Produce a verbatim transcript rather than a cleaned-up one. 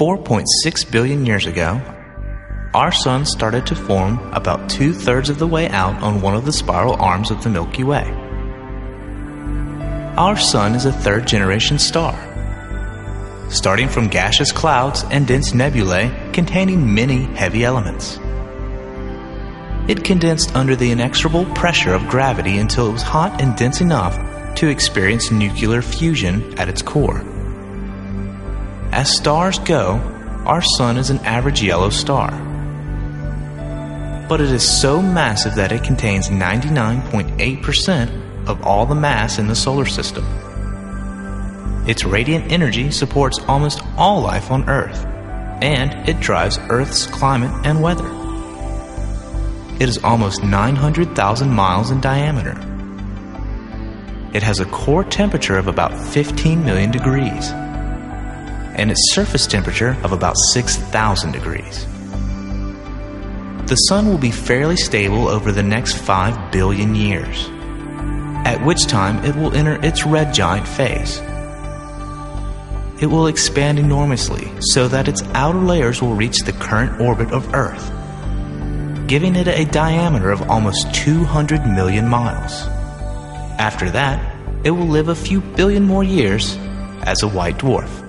four point six billion years ago, our sun started to form about two-thirds of the way out on one of the spiral arms of the Milky Way. Our sun is a third-generation star, starting from gaseous clouds and dense nebulae containing many heavy elements. It condensed under the inexorable pressure of gravity until it was hot and dense enough to experience nuclear fusion at its core. As stars go, our sun is an average yellow star, but it is so massive that it contains ninety-nine point eight percent of all the mass in the solar system. Its radiant energy supports almost all life on Earth, and it drives Earth's climate and weather. It is almost nine hundred thousand miles in diameter. It has a core temperature of about fifteen million degrees, and its surface temperature of about six thousand degrees. The sun will be fairly stable over the next five billion years, at which time it will enter its red giant phase. It will expand enormously so that its outer layers will reach the current orbit of Earth, giving it a diameter of almost two hundred million miles. After that, it will live a few billion more years as a white dwarf.